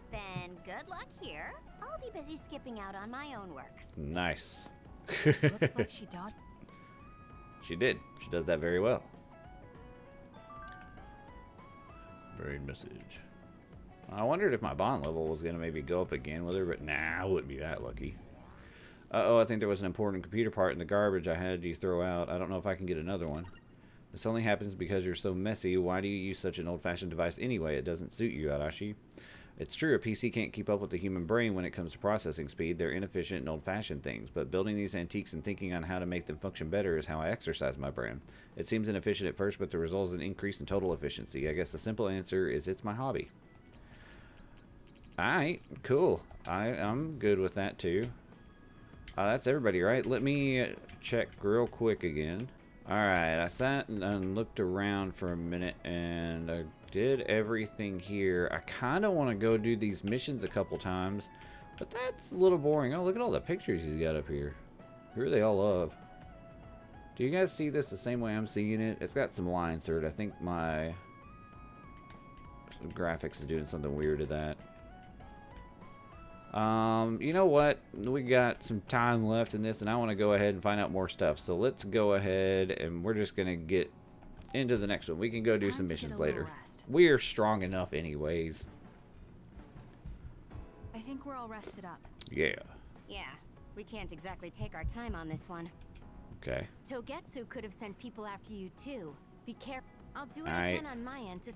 Then good luck here. I'll be busy skipping out on my own work. Nice. Looks like she dodged. She did. She does that very well. Buried message. I wondered if my bond level was going to maybe go up again with her, but nah, I wouldn't be that lucky. Uh-oh, I think there was an important computer part in the garbage I had you throw out. I don't know if I can get another one. This only happens because you're so messy. Why do you use such an old-fashioned device anyway? It doesn't suit you, Arashi. It's true, a PC can't keep up with the human brain when it comes to processing speed. They're inefficient and old-fashioned things, but building these antiques and thinking on how to make them function better is how I exercise my brain. It seems inefficient at first, but the result is an increase in total efficiency. I guess the simple answer is it's my hobby. Alright, cool. I'm good with that, too. That's everybody, right? Let me check real quick again. Alright, I sat and looked around for a minute, and I did everything here. I kind of want to go do these missions a couple times, but that's a little boring. Oh, look at all the pictures he's got up here. Who are they all of? Do you guys see this the same way I'm seeing it? It's got some lines through it. I think my graphics is doing something weird to that. You know what, we got some time left in this and I want to go ahead and find out more stuff, so let's go ahead and we're just gonna get into the next one. We can go do some missions later. We're strong enough anyways. I think we're all rested up. Yeah, we can't exactly take our time on this one. Okay, Togetsu could have sent people after you too. Be careful. I'll do what I can on my end to...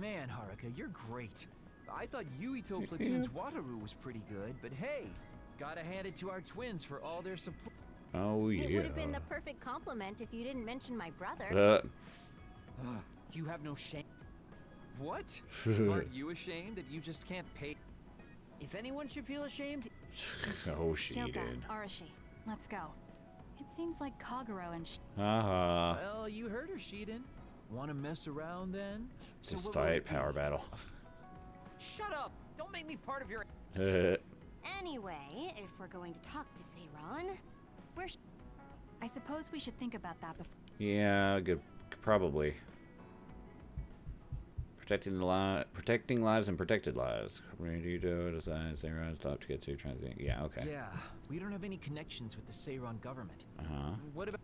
Man, Haruka, you're great. I thought Yuito Platoon's Wataru was pretty good, but hey, gotta hand it to our twins for all their support. Oh, yeah. It would have been the perfect compliment if you didn't mention my brother. You have no shame. What? Aren't you ashamed that you just can't pay? If anyone should feel ashamed... Oh, she did. Kyoka, Arashi, let's go. It seems like Kagero and... Well, you heard her, Shiden. Want to mess around then? Just fight, power battle. Shut up! Don't make me part of your... Anyway, if we're going to talk to Seiron, I suppose we should think about that before... Yeah, good. Probably. Protecting lives and protected lives. Yuito decides Seiron's top to get to trying to think. Yeah, okay. Yeah, we don't have any connections with the Seiron government. What about...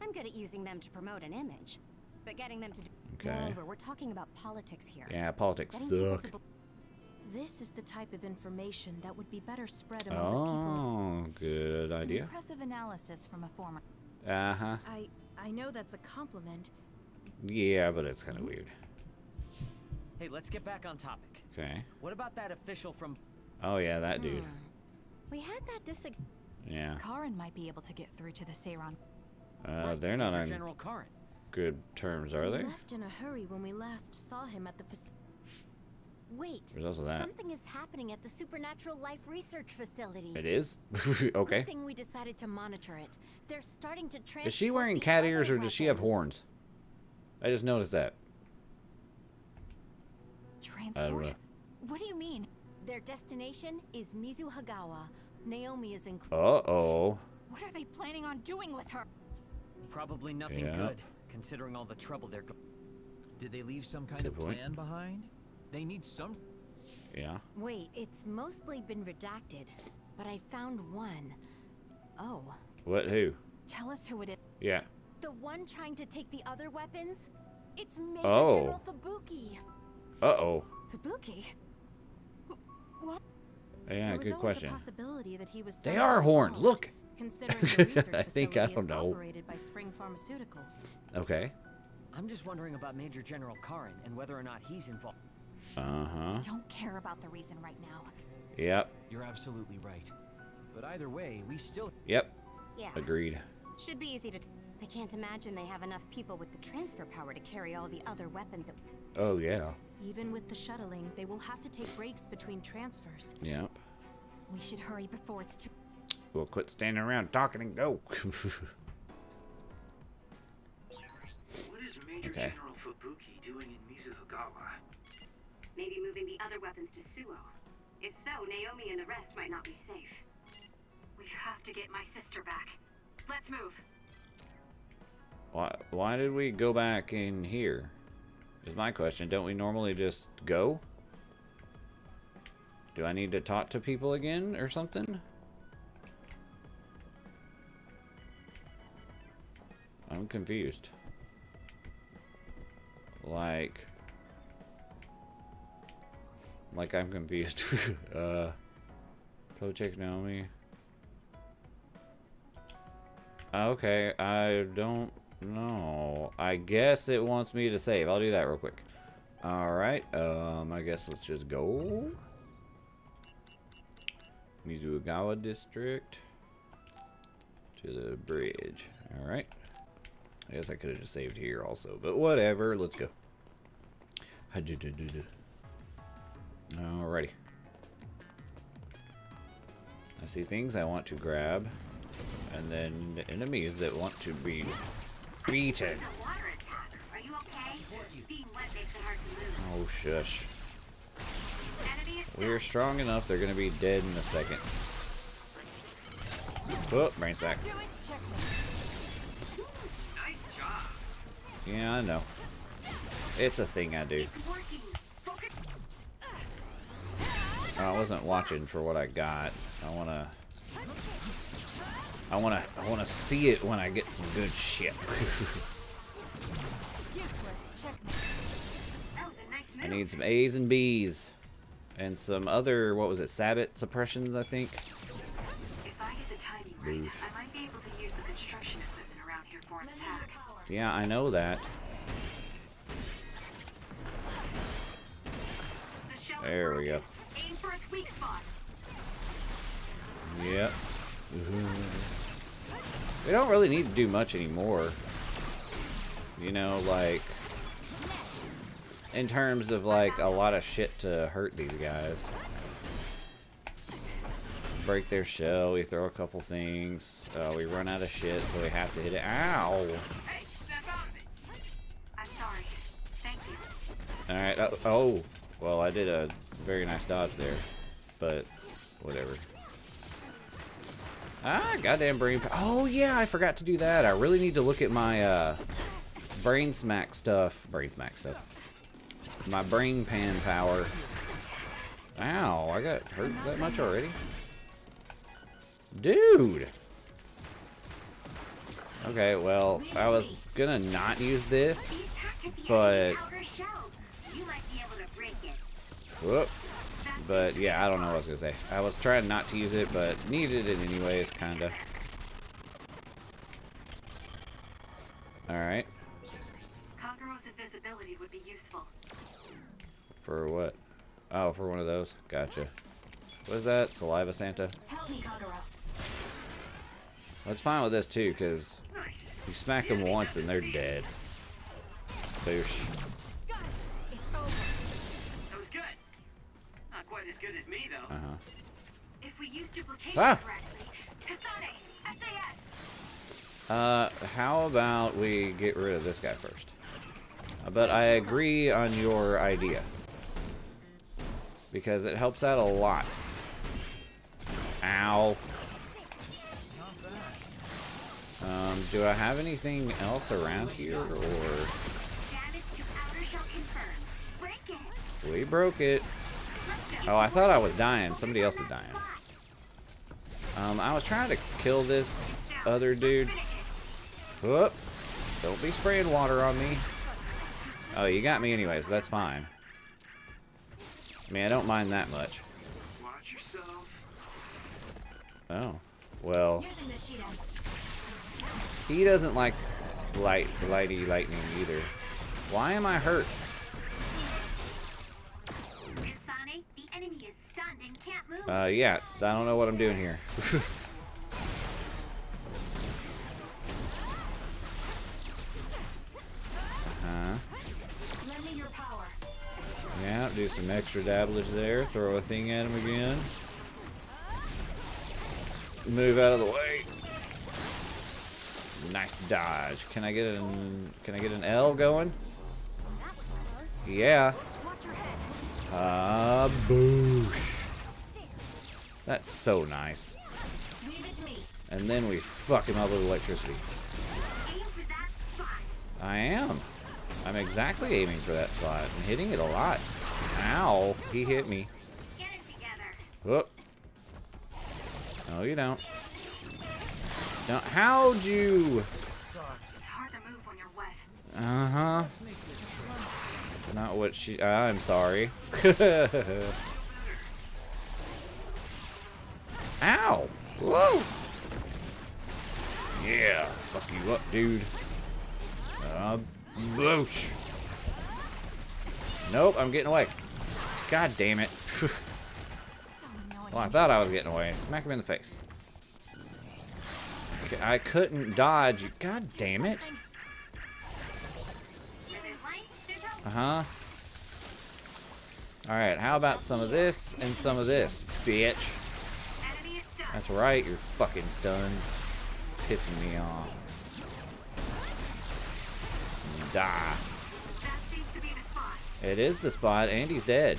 I'm good at using them to promote an image. But getting them to do... Moreover, we're talking about politics here. Yeah, politics suck. This is the type of information that would be better spread among the people. Good idea. Impressive analysis from a former... I know that's a compliment. Yeah, but it's kind of weird. Hey, let's get back on topic. Okay. What about that official from... Oh, yeah, that dude. We had that disagreement. Yeah. Karen might be able to get through to the Seiron. They're not on... General Karen. Good terms, are they? Left in a hurry when we last saw him at the... Wait, there's also that. Something is happening at the Supernatural Life Research Facility. It is? Okay. Good thing we decided to monitor it. They're starting to transport... Is she wearing cat ears or does she have horns? I just noticed that. Transport? What do you mean? Their destination is Mizuhagawa. Naomi is included. Uh-oh. What are they planning on doing with her? Probably nothing good. Considering all the trouble they're going... Did they leave some kind of plan behind? They need some... Wait, it's mostly been redacted, but I found one. Tell us who it is. The one trying to take the other weapons? It's Major General Fubuki. Uh-oh. Fubuki? What? Yeah, good question. They are horned. Look. Considering the research facility is operated by Spring Pharmaceuticals. Okay. I'm just wondering about Major General Karen and whether or not he's involved. I don't care about the reason right now. Yep. You're absolutely right. But either way, we still... Yep. Yeah. Agreed. Should be easy to... I can't imagine they have enough people with the transfer power to carry all the other weapons. Oh, yeah. Even with the shuttling, they will have to take breaks between transfers. Yep. We should hurry before it's too... We'll quit standing around talking and go. What is Major General Fubuki doing in Mizuhagawa? Maybe moving the other weapons to Suoh. If so, Naomi and the rest might not be safe. We have to get my sister back. Let's move. Why did we go back in here? Is my question. Don't we normally just go? Do I need to talk to people again or something? I'm confused. Like I'm confused. Project Naomi. Okay, I don't know. I guess it wants me to save. I'll do that real quick. Alright, I guess let's just go. Mizuhagawa District. To the bridge. Alright. I guess I could have just saved here also, but whatever. Let's go. Alrighty. I see things I want to grab, and then the enemies that want to be beaten. Are you okay? Being wet makes it hard to move. Oh, shush. We're strong enough. They're gonna be dead in a second. Oh, brain's back. Yeah, I know. It's a thing I do. I wasn't watching for what I got. I wanna see it when I get some good shit. I need some A's and B's. And some other, what was it, Sabbat suppressions, I think? If I get the timing right, I might be able to use the construction equipment around here for an attack. Yeah, I know that. There we go. Aim for its weak spot. Yep. We don't really need to do much anymore. You know, like... In terms of, like, a lot of shit to hurt these guys. Break their shell, we throw a couple things. We run out of shit, so we have to hit it. Ow! Alright, oh, well, I did a very nice dodge there, but whatever. Ah, goddamn brain. Oh, yeah, I forgot to do that. I really need to look at my brain smack stuff. My brain pan power. Ow, I got hurt that much already? Dude! Okay, well, I was gonna not use this, but... Whoop. But yeah, I don't know what I was gonna say. I was trying not to use it, but needed it anyways, kinda. Alright. Kagero's invisibility would be useful. For what? Oh, for one of those. Gotcha. What is that? Saliva Santa? Help me, Kagero. That's fine with this too, because you smack them once and they're dead. Boosh. As good as me, though. If we use duplication correctly, Kasane, SAS. How about we get rid of this guy first? But I agree on your idea because it helps out a lot. Ow. Do I have anything else around here, or we broke it? Oh, I thought I was dying. Somebody else is dying. I was trying to kill this other dude. Whoop. Don't be spraying water on me. Oh, you got me anyways. That's fine. I mean, I don't mind that much. Watch yourself. Oh. Well. He doesn't like lightning either. Why am I hurt? Kasane, the enemy is stunned and can't move. Yeah. I don't know what I'm doing here. Yeah, do some extra dabblage there. Throw a thing at him again. Move out of the way. Nice dodge. Can I get an L going? Yeah. Boosh. That's so nice. And then we fuck him up with electricity. I am. I'm exactly aiming for that spot. I'm hitting it a lot. Ow, he hit me. Get it together. Whoop. No, you don't. Now, how'd you? It's hard to move when you're wet. Uh-huh. That's not what she... I'm sorry. Ow. Whoa. Yeah. Fuck you up, dude. Bloosh. Nope, I'm getting away. God damn it. Well, I thought I was getting away. Smack him in the face. Okay, I couldn't dodge. God damn it. Uh-huh. Alright, how about some of this and some of this, bitch? That's right, you're fucking stunned. Pissing me off. Die. It is the spot. Andy's dead.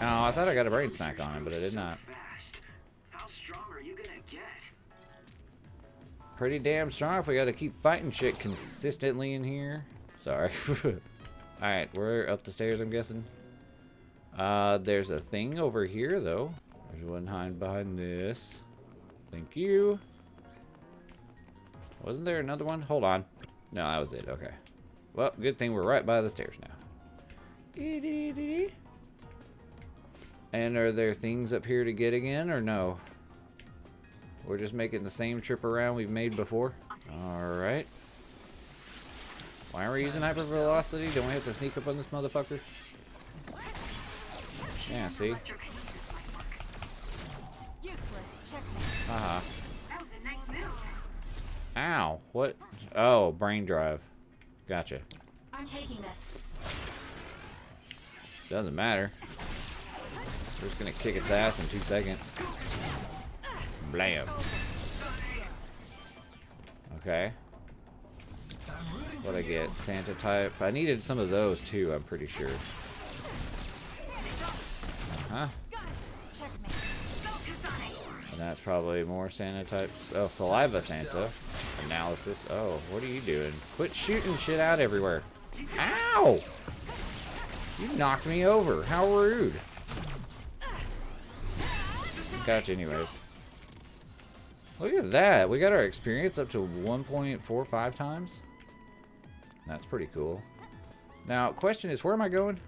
Oh, I thought I got a brain smack on him, but I did not. Pretty damn strong if we gotta keep fighting shit consistently in here. Sorry. Alright, we're up the stairs, I'm guessing. There's a thing over here, though. There's one hiding behind this. Thank you. Wasn't there another one? Hold on. No, that was it. Okay. Well, good thing we're right by the stairs now. And are there things up here to get again, or no? We're just making the same trip around we've made before. Alright. Why are we using hypervelocity? Don't we have to sneak up on this motherfucker? Yeah, see? Uh-huh. Ow, what? Oh, brain drive. Gotcha. I'm taking this. Doesn't matter. We're just gonna kick its ass in 2 seconds. Blam. Okay. What'd I get? Santa type. I needed some of those too, I'm pretty sure. Uh-huh. And that's probably more Santa types. Oh, saliva Santa. Analysis. Oh, what are you doing? Quit shooting shit out everywhere. Ow! You knocked me over. How rude. Gotcha, anyways. Look at that. We got our experience up to 1.45 times. That's pretty cool. Now, question is, where am I going?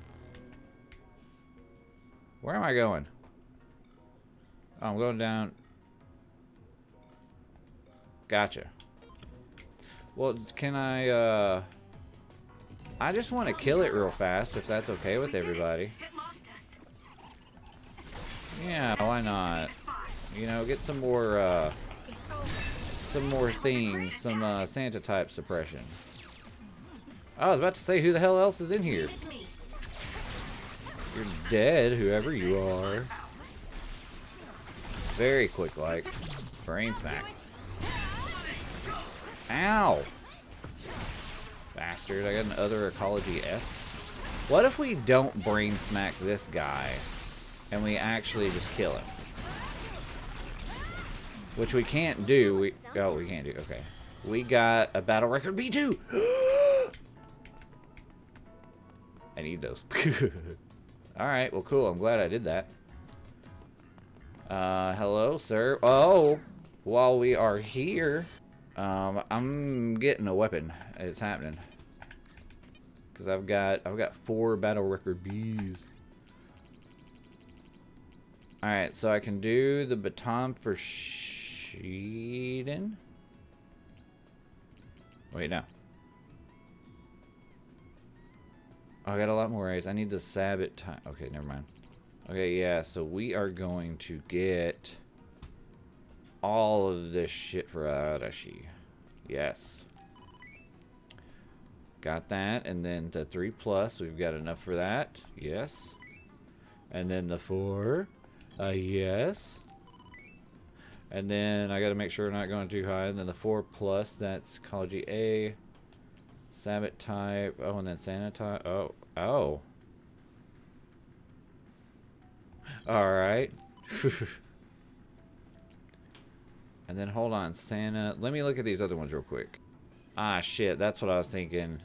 Where am I going? Oh, I'm going down. Gotcha. Well, can I just want to kill it real fast, if that's okay with everybody. Yeah, why not? You know, get some more things, some Santa type suppression. I was about to say, who the hell else is in here? You're dead, whoever you are. Very quick, like brain smack. Ow! Bastard, I got an other ecology S. What if we don't brain smack this guy and we actually just kill him? Which we can't do. We can't do. Okay. We got a battle record B2! I need those. Alright, well, cool. I'm glad I did that. Hello, sir. Oh! while we are here, I'm getting a weapon. It's happening. Because I've got 4 battle record Bs. Alright, so I can do the baton for Shiden. Wait, no. Oh, I got a lot more A's. I need the Sabbath time. Okay, never mind. Okay, yeah, so we are going to get all of this shit for Arashi. Yes. Got that, and then the 3+, we've got enough for that. Yes. And then the 4. Yes. And then I gotta make sure we're not going too high. And then the 4+, that's Kalaji A. Sabbath type. Oh, and then Santa type. Oh. Oh. Alright. And then hold on, Santa. Let me look at these other ones real quick. Ah, shit. That's what I was thinking.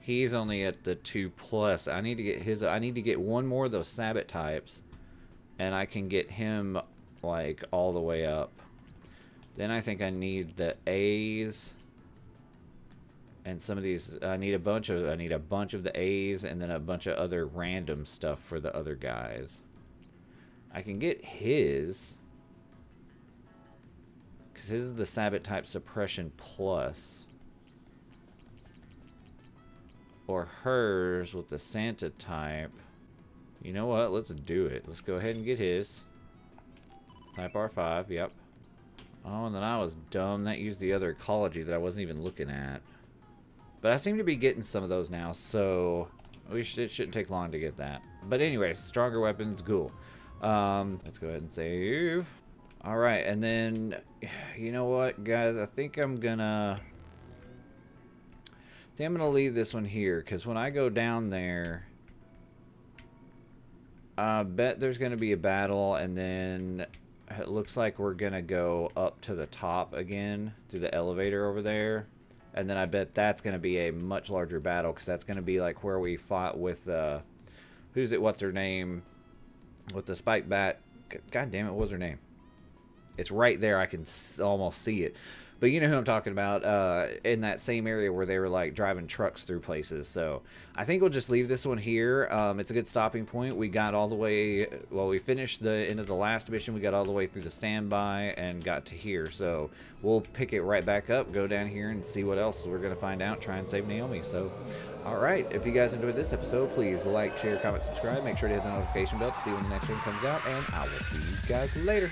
He's only at the 2+. I need to get his. I need to get one more of those Sabbath types. And I can get him, like, all the way up. Then I think I need the A's. And some of these, I need a bunch of the A's and then a bunch of other random stuff for the other guys. I can get his, because his is the Sabbath type suppression plus, or hers with the Santa type. You know what? Let's do it. Let's go ahead and get his. Type R5. Yep. Oh, and then I was dumb. That used the other ecology that I wasn't even looking at. But I seem to be getting some of those now, so it shouldn't take long to get that. But anyway, stronger weapons, cool. Let's go ahead and save. Alright, and then, you know what, guys? I think I'm gonna leave this one here, because when I go down there, I bet there's gonna be a battle, and then it looks like we're gonna go up to the top again, through the elevator over there. And then I bet that's going to be a much larger battle, because that's going to be like where we fought with, what's her name? With the spike bat. God damn it, what was her name? It's right there. I can almost see it. But you know who I'm talking about, in that same area where they were like driving trucks through places. So I think we'll just leave this one here. It's a good stopping point. We got all the way, well, we finished the end of the last mission. We got all the way through the standby and got to here. So we'll pick it right back up, go down here and see what else we're going to find out, try and save Naomi. So, all right. If you guys enjoyed this episode, please like, share, comment, subscribe. Make sure to hit the notification bell to see when the next one comes out. And I will see you guys later.